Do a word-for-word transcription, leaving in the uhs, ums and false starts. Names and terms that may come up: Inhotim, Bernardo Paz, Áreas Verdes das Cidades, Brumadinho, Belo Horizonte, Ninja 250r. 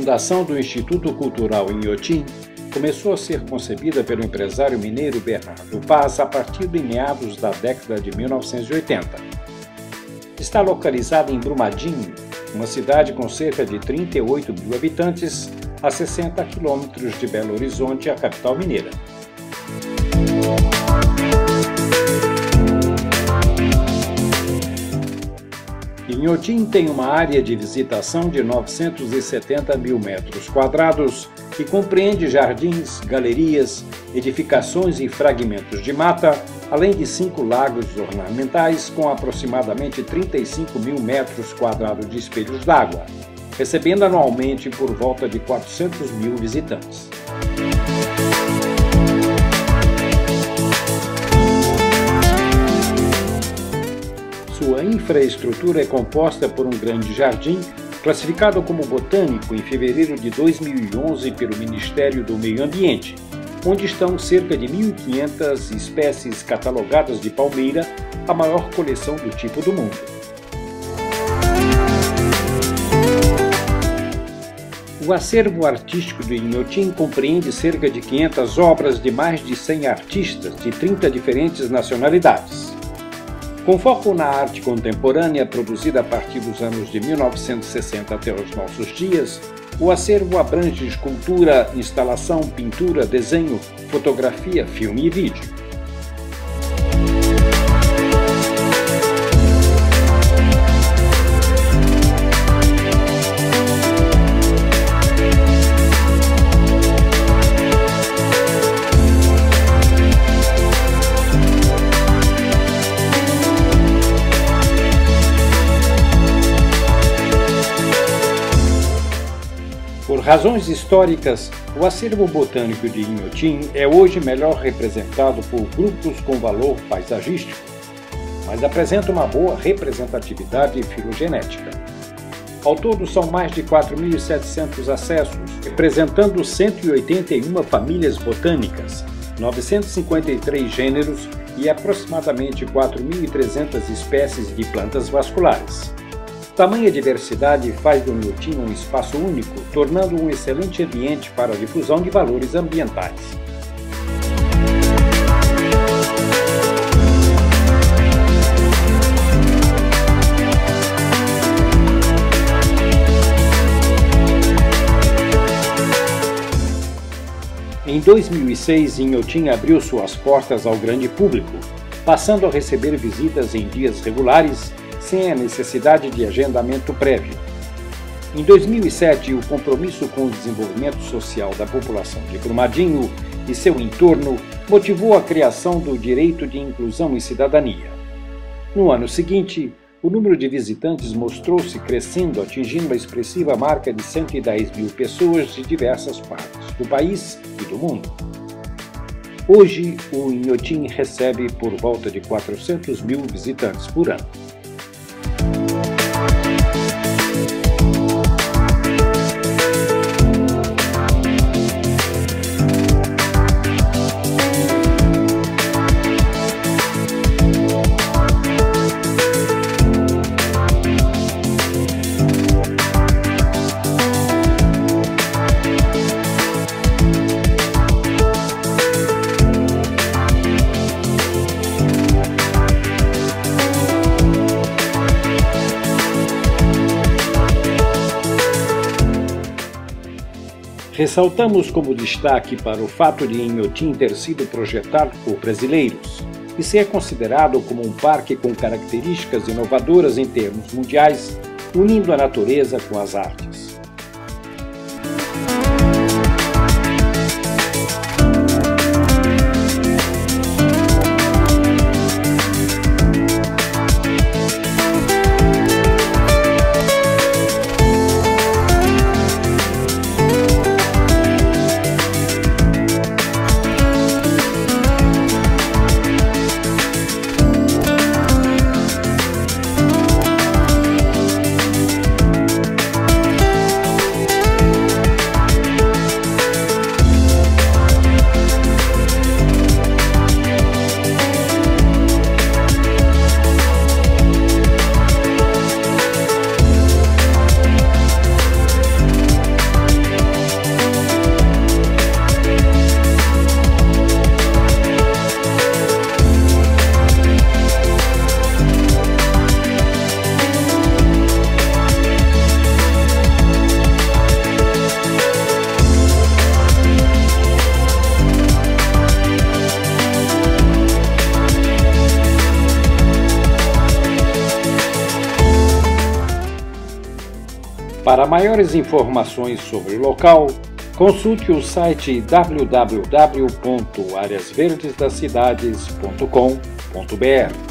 fundação do Instituto Cultural Inhotim começou a ser concebida pelo empresário mineiro Bernardo Paz a partir de meados da década de mil novecentos e oitenta. Está localizada em Brumadinho, uma cidade com cerca de trinta e oito mil habitantes, a sessenta quilômetros de Belo Horizonte, a capital mineira. Inhotim tem uma área de visitação de novecentos e setenta mil metros quadrados e compreende jardins, galerias, edificações e fragmentos de mata, além de cinco lagos ornamentais com aproximadamente trinta e cinco mil metros quadrados de espelhos d'água, recebendo anualmente por volta de quatrocentos mil visitantes. Sua infraestrutura é composta por um grande jardim, classificado como botânico em fevereiro de dois mil e onze pelo Ministério do Meio Ambiente, onde estão cerca de mil e quinhentas espécies catalogadas de palmeira, a maior coleção do tipo do mundo. O acervo artístico do Inhotim compreende cerca de quinhentas obras de mais de cem artistas de trinta diferentes nacionalidades. Com foco na arte contemporânea produzida a partir dos anos de mil novecentos e sessenta até os nossos dias, o acervo abrange escultura, instalação, pintura, desenho, fotografia, filme e vídeo. Por razões históricas, o acervo botânico de Inhotim é hoje melhor representado por grupos com valor paisagístico, mas apresenta uma boa representatividade filogenética. Ao todo, são mais de quatro mil e setecentos acessos, representando cento e oitenta e uma famílias botânicas, novecentos e cinquenta e três gêneros e aproximadamente quatro mil e trezentas espécies de plantas vasculares. Tamanha diversidade faz do Inhotim um espaço único, tornando um excelente ambiente para a difusão de valores ambientais. Em dois mil e seis, Inhotim abriu suas portas ao grande público, passando a receber visitas em dias regulares, sem a necessidade de agendamento prévio. Em dois mil e sete, o compromisso com o desenvolvimento social da população de Brumadinho e seu entorno motivou a criação do Direito de Inclusão e Cidadania. No ano seguinte, o número de visitantes mostrou-se crescendo, atingindo a expressiva marca de cento e dez mil pessoas de diversas partes do país e do mundo. Hoje, o Inhotim recebe por volta de quatrocentos mil visitantes por ano. Ressaltamos como destaque para o fato de Inhotim ter sido projetado por brasileiros e ser considerado como um parque com características inovadoras em termos mundiais, unindo a natureza com as artes. Para maiores informações sobre o local, consulte o site w w w ponto áreas verdes das cidades ponto com ponto br.